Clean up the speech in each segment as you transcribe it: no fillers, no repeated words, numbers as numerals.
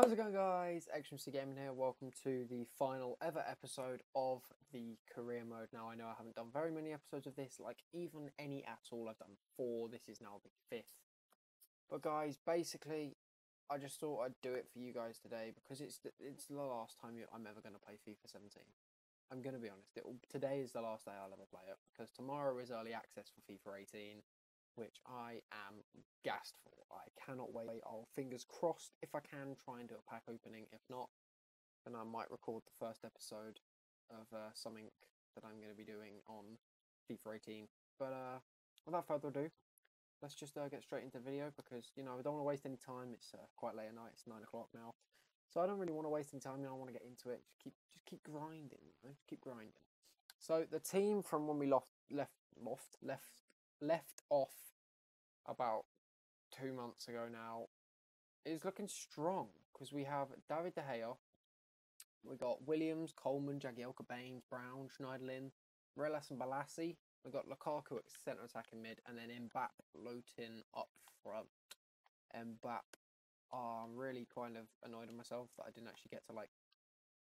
How's it going, guys? xUMC Gaming here. Welcome to the final ever episode of the career mode. Now, I know I haven't done very many episodes of this, like even any at all. I've done 4. This is now the 5th. But guys, basically, I just thought I'd do it for you guys today because it's the last time I'm ever going to play FIFA 17. I'm going to be honest. Today is the last day I'll ever play it because tomorrow is early access for FIFA 18. Which I am gassed for. I cannot wait. I'll fingers crossed if I can try and do a pack opening. If not, then I might record the first episode of something that I'm going to be doing on FIFA 18. But without further ado, let's just get straight into the video because, you know, I don't want to waste any time. It's quite late at night. It's 9 o'clock now. So I don't really want to waste any time. You know, I want to get into it. Just keep grinding. You know? Just keep grinding. So the team from when we left off about 2 months ago now is looking strong because we have David De Gea, we got Williams, Coleman, Jagielka, Baines, Brown, Schneidlin, Relas and Balassi. We got Lukaku at centre attack and mid, and then Mbappé, Layton up front. Mbappé, I'm really kind of annoyed at myself that I didn't actually get to like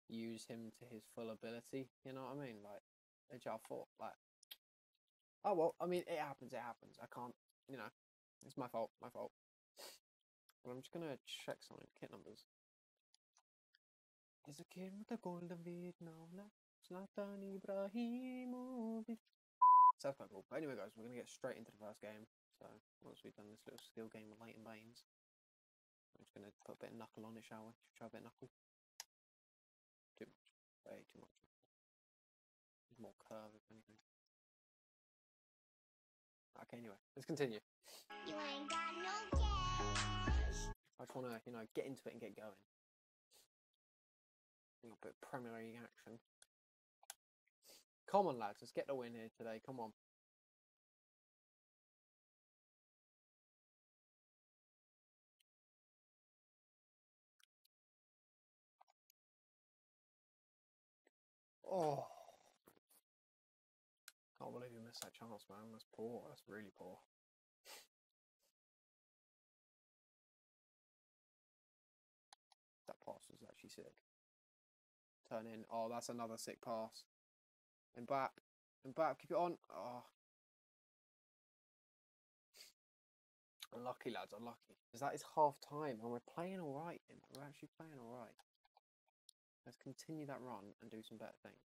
use him to his full ability. You know what I mean? Like, it's our fault. Like. Oh, well, I mean, it happens. I can't, you know, it's my fault. But I'm just going to check something, kit numbers. He's a kid with a golden beard now, Zlatan Ibrahimovic. Sounds quite cool. But anyway, guys, we're going to get straight into the first game. So, once we've done this little skill game with Layton Baines, I'm just going to put a bit of knuckle on it, shall we? Try a bit of knuckle. Too much. Way too much. More curve, if anything. Okay, anyway, let's continue. You ain't got no gas. I just want to, you know, get into it and get going. A little bit of Premier League action. Come on, lads, let's get the win here today. Come on. Oh. I can't believe you missed that chance, man. That's poor. That's really poor. That pass was actually sick. Turn in. Oh, that's another sick pass. And back. Keep it on. Oh. Unlucky, lads. Unlucky. Because that is half time and we're playing all right. We're actually playing all right. Let's continue that run and do some better things.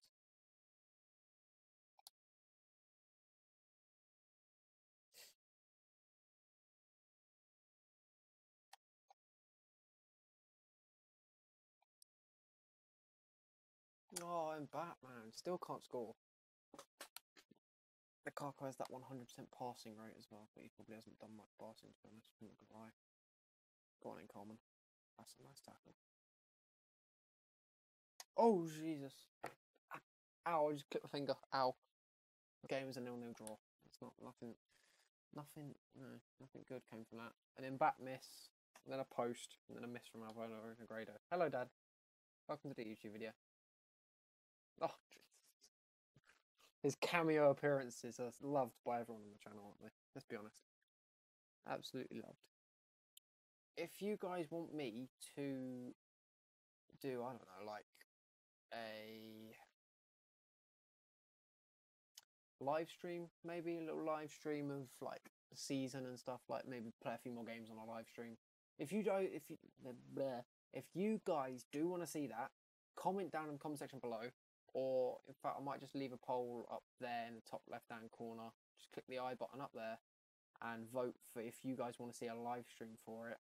Oh, I'm Batman. Still can't score. The Lukaku has that 100% passing rate as well, but he probably hasn't done much passing, to be honest. I'm not gonna lie. Go on in, Coleman. That's a nice tackle. Oh, Jesus. Ow, I just clipped my finger. Ow. The game is a 0-0 draw. It's not nothing good came from that. And then Bat miss, and then a post, and then a miss from Alvaro Agrado. Hello, Dad. Welcome to the YouTube video. Oh, his cameo appearances are loved by everyone on the channel, aren't they? Let's be honest. Absolutely loved. If you guys want me to do, I don't know, like a live stream, maybe a little live stream of like the season and stuff, like maybe play a few more games on a live stream. If you guys do want to see that, comment down in the comment section below. Or, in fact, I might just leave a poll up there in the top left-hand corner. Just click the I button up there and vote for if you guys want to see a live stream for it.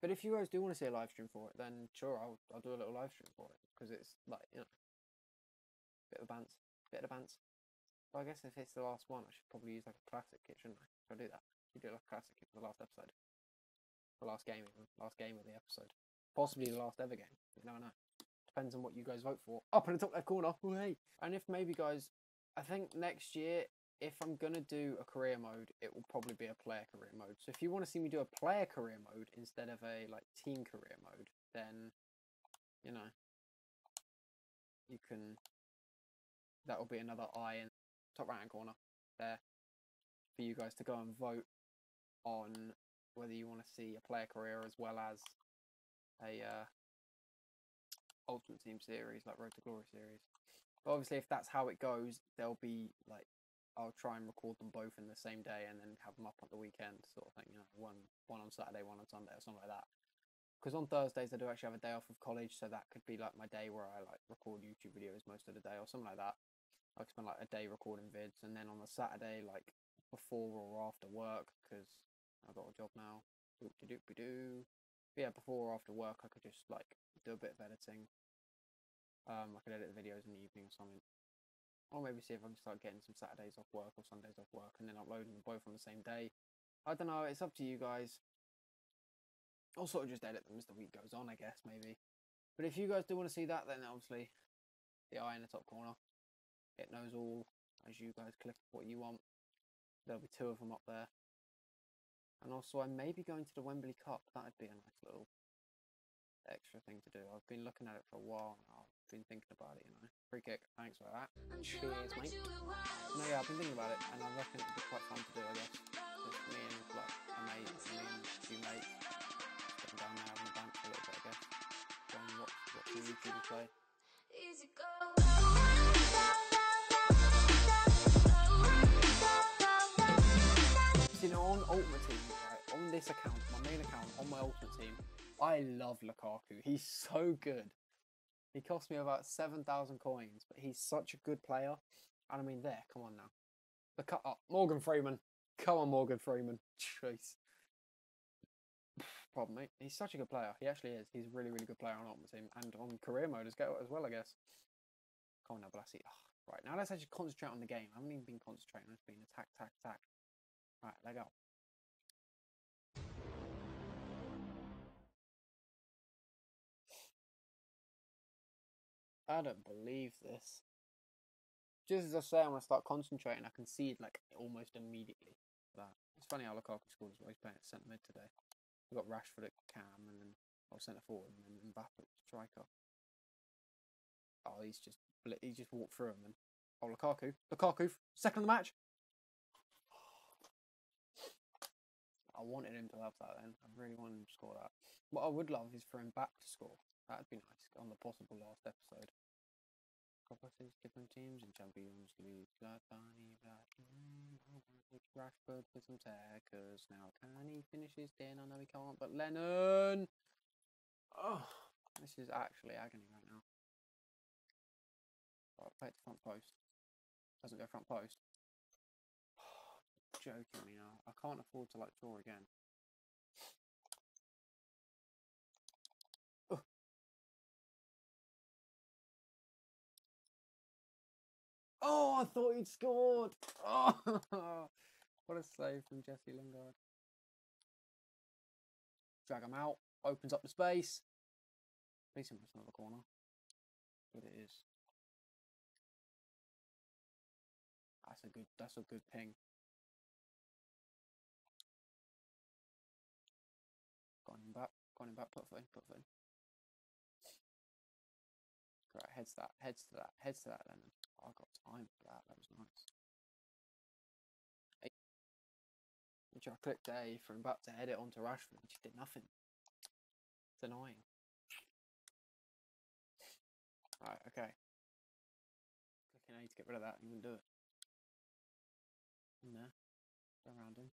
But if you guys do want to see a live stream for it, then sure, I'll do a little live stream for it. Because it's, like, you know, bit of a bance. But I guess if it's the last one, I should probably use, like, a classic kit, shouldn't I? Should I do that? I should do, like, a classic kit for the last episode. The last game of the episode. Possibly the last ever game. You never know. Depends on what you guys vote for. Up in the top left corner. Oh, hey. And if maybe, guys, I think next year, if I'm going to do a career mode, it will probably be a player career mode. So if you want to see me do a player career mode instead of a, like, team career mode, then, you know, you can... That will be another eye in the top right-hand corner there for you guys to go and vote on whether you want to see a player career as well as a Ultimate Team series, like Road to Glory series. But obviously, if that's how it goes, there'll be like, I'll try and record them both in the same day and then have them up on the weekend, sort of thing. You know, one on Saturday, one on Sunday, or something like that. Because on Thursdays I do actually have a day off of college, so that could be like my day where I like record YouTube videos most of the day or something like that. I could spend like a day recording vids, and then on the Saturday, like before or after work, because I've got a job now. But yeah, before or after work, I could just like do a bit of editing. I could edit the videos in the evening or something. Or maybe see if I can start getting some Saturdays off work or Sundays off work and then uploading them both on the same day. I don't know, it's up to you guys. I'll sort of just edit them as the week goes on, I guess, maybe. But if you guys do want to see that, then obviously the eye in the top corner. It knows all as you guys click what you want. There'll be two of them up there. And also, I may be going to the Wembley Cup. That'd be a nice little extra thing to do. I've been looking at it for a while now. I've been thinking about it, you know. Free kick, thanks for that. Cheers, mate. No, yeah, I've been thinking about it, and I reckon it'd be quite fun to do, I guess. Just me and, like, a mate, me and two mates. Getting down there, having a bank for a little bit, I guess. Going watch the YouTube and play. Easy go. You know, on Ultimate Team, right, on this account, my main account, on my Ultimate Team, I love Lukaku. He's so good. He cost me about 7,000 coins, but he's such a good player. And I mean, there, come on now. Look up, Morgan Freeman. Come on, Morgan Freeman. Jeez. Problem, mate. He's such a good player. He actually is. He's a really, really good player on Ultimate Team and on career mode as well, I guess. Come on now, Balassi. Oh, right, now let's actually concentrate on the game. I haven't even been concentrating. I've just been attack, attack, attack. All right, leg up. I don't believe this. Just as I say, when I start concentrating, I concede like almost immediately. That it's funny how Lukaku scored as well. He's playing at centre mid today. We've got Rashford at cam, and then centre forward, and then Mbappé at striker. Oh, he just walked through him. And oh, Lukaku, second of the match. I wanted him to have that. Then I really wanted him to score that. What I would love is for him back to score. That'd be nice on the possible last episode. Coppers, different teams in Champions League. Rashford with some tackers. Now can he finish his din? I know he can't, but Lennon. Oh, this is actually agony right now. Right, play it to front post. Doesn't go front post. Oh, joking me now. I can't afford to like draw again. Oh, I thought he'd scored. Oh, what a save from Jesse Lingard. Drag him out. Opens up the space. Please him another corner. But it is. That's a good ping. Got him back, put foot in. Right, heads to that, Lennon. I got time for that. That was nice. Which I clicked A for him back to head it onto Rashford, and she did nothing. It's annoying. Right, okay. Clicking A to get rid of that, you wouldn't do it. In there. Go around him.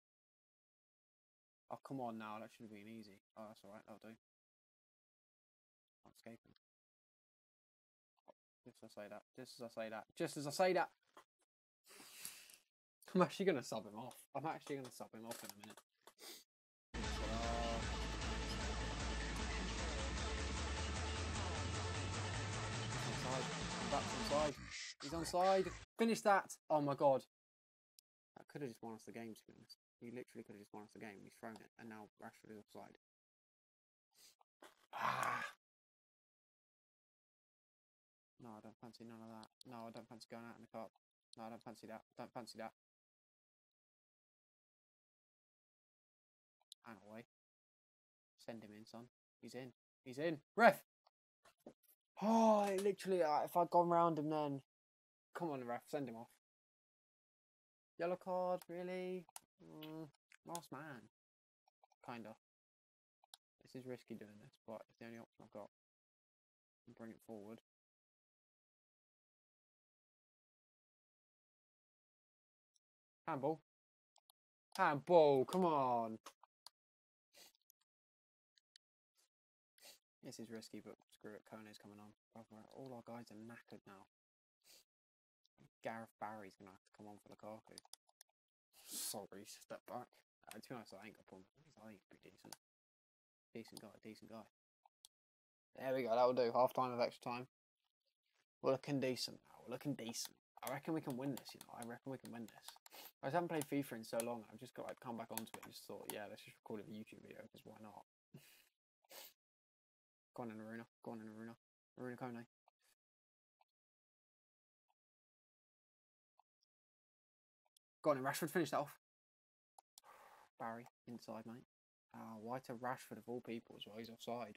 Oh, come on now. That should have been easy. Oh, that's alright. That'll do. Can't escape him. Just as I say that. I'm actually going to sub him off in a minute. He's onside. Finish that. Oh my god. That could have just won us the game, to be honest. He literally could have just won us the game. He's thrown it. And now Rashford is offside. Ah. No, I don't fancy none of that. No, I don't fancy going out in the cup. No, I don't fancy that. Don't fancy that. And away. Send him in, son. He's in. Ref! Oh, literally, if I'd gone round him then. Come on, ref, send him off. Yellow card, really? Last man. Kind of. This This is risky doing this, but it's the only option I've got. And bring it forward. Handball. Handball, come on. This is risky, but screw it, Kone's coming on. All our guys are knackered now. Gareth Barry's going to have to come on for Lukaku. Sorry, step back. To be honest, I ain't got a problem. I think he's pretty decent. Decent guy, decent guy. There we go, that'll do. Half time of extra time. We're looking decent now, we're looking decent. I reckon we can win this, you know, I reckon we can win this. I just haven't played FIFA in so long, I've just got like come back onto it and just thought, yeah, let's just record a YouTube video, because why not? Go on in, Arouna. Go on in, Arouna. Arouna Koné. Go on in, Rashford, finish that off. Barry, inside, mate. Oh, why to Rashford of all people as well? He's offside.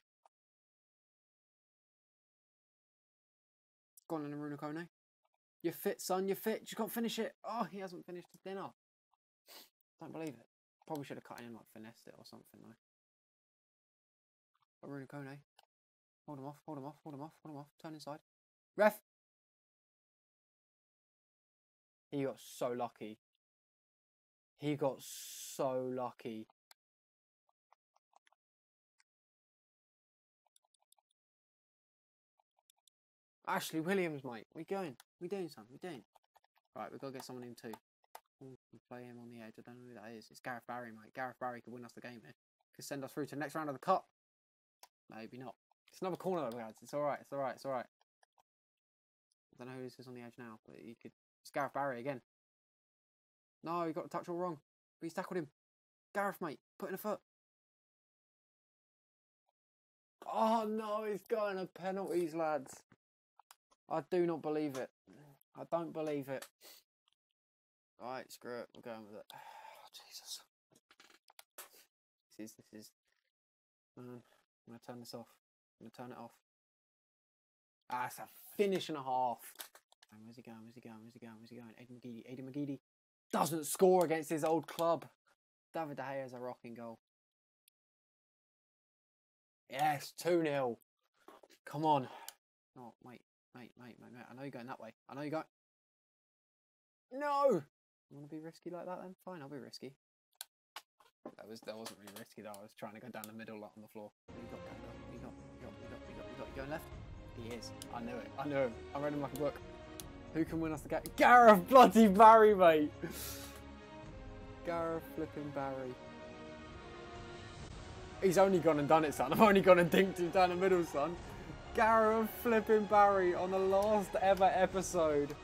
Go on in, Arouna Koné. You're fit, son, you're fit. You can't finish it. Oh, he hasn't finished his dinner. Don't believe it. Probably should have cut in and like finessed it or something, though. Arouna Koné. Hold him off, hold him off, hold him off, hold him off. Turn inside. Ref! He got so lucky. He got so lucky. Ashley Williams, mate. We're going. We're doing something. We're doing. Right, we've got to get someone in too. Ooh, we play him on the edge. I don't know who that is. It's Gareth Barry, mate. Gareth Barry could win us the game here. Could send us through to the next round of the cup. Maybe not. It's another corner, though, guys. It's alright. It's alright. It's alright. I don't know who this is on the edge now, but he could. It's Gareth Barry again. No, he got the touch all wrong. But he's tackled him. Gareth, mate. Put in a foot. Oh, no. He's going to penalties, lads. I do not believe it. I don't believe it. Alright, screw it. We're going with it. Oh, Jesus. This is... I'm going to turn this off. I'm going to turn it off. Ah, it's a finish and a half. And where's he going? Where's he going? Where's he going? Where's he going? Eddie McGeady doesn't score against his old club. David De Gea is a rocking goal. Yes, 2-0. Come on. Oh, wait. Mate, I know you're going that way. I know you're going... No! You want to be risky like that then? Fine, I'll be risky. That wasn't really risky though. I was trying to go down the middle like on the floor. You got going left? He is. I knew it. I knew him. I read him like a book. Who can win us the game? Gareth bloody Barry, mate! Gareth flipping Barry. He's only gone and done it, son. I've only gone and dinked him down the middle, son. Gareth flipping Barry on the last ever episode.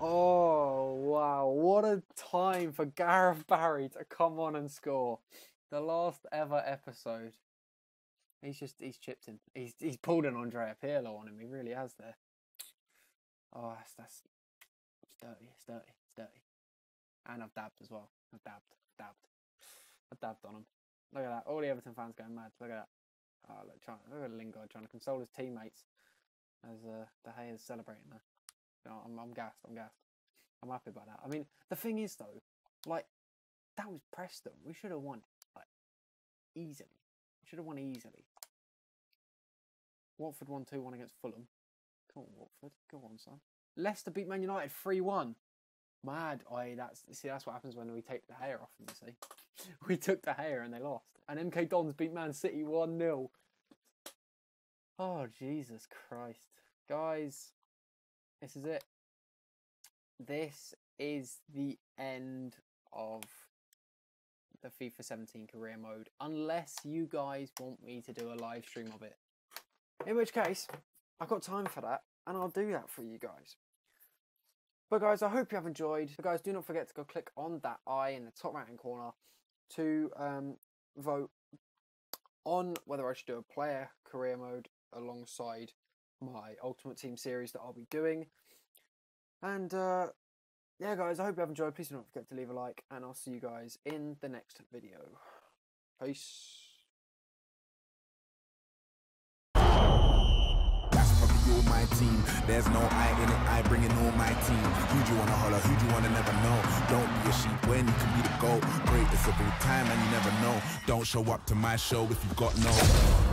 Oh, wow. What a time for Gareth Barry to come on and score. The last ever episode. He's chipped him. He's pulled an Andrea Pirlo on him. He really has there. Oh, that's it's dirty. It's dirty. It's dirty. And I've dabbed as well. I've dabbed. I dabbed on him. Look at that. All the Everton fans going mad. Look at that. Oh, look at Lingard trying to console his teammates as De Gea is celebrating that. No, I'm gassed. I'm gassed. I'm happy about that. I mean, the thing is though, like that was Preston. We should have won like easily. We should have won easily. Watford won 2-1 against Fulham. Come on, Watford. Go on, son. Leicester beat Man United 3-1. Mad. That's what happens when we take De Gea off them, you see. We took De Gea and they lost. And MK Dons beat Man City 1-0. Oh, Jesus Christ. Guys, this is it. This is the end of the FIFA 17 career mode. Unless you guys want me to do a live stream of it. In which case, I've got time for that. And I'll do that for you guys. But guys, I hope you have enjoyed. But guys, do not forget to go click on that I in the top right hand corner to vote on whether I should do a player career mode alongside my Ultimate Team series that I'll be doing. And yeah, guys, I hope you have enjoyed. Please do not forget to leave a like, and I'll see you guys in the next video. Peace. That's my team. There's no I in it, I bring it on my team. Who do you wanna holler? Who do you wanna never know? Don't be a sheep when you can be the GOAT. Greatest of all time and you never know. Don't show up to my show if you've got no.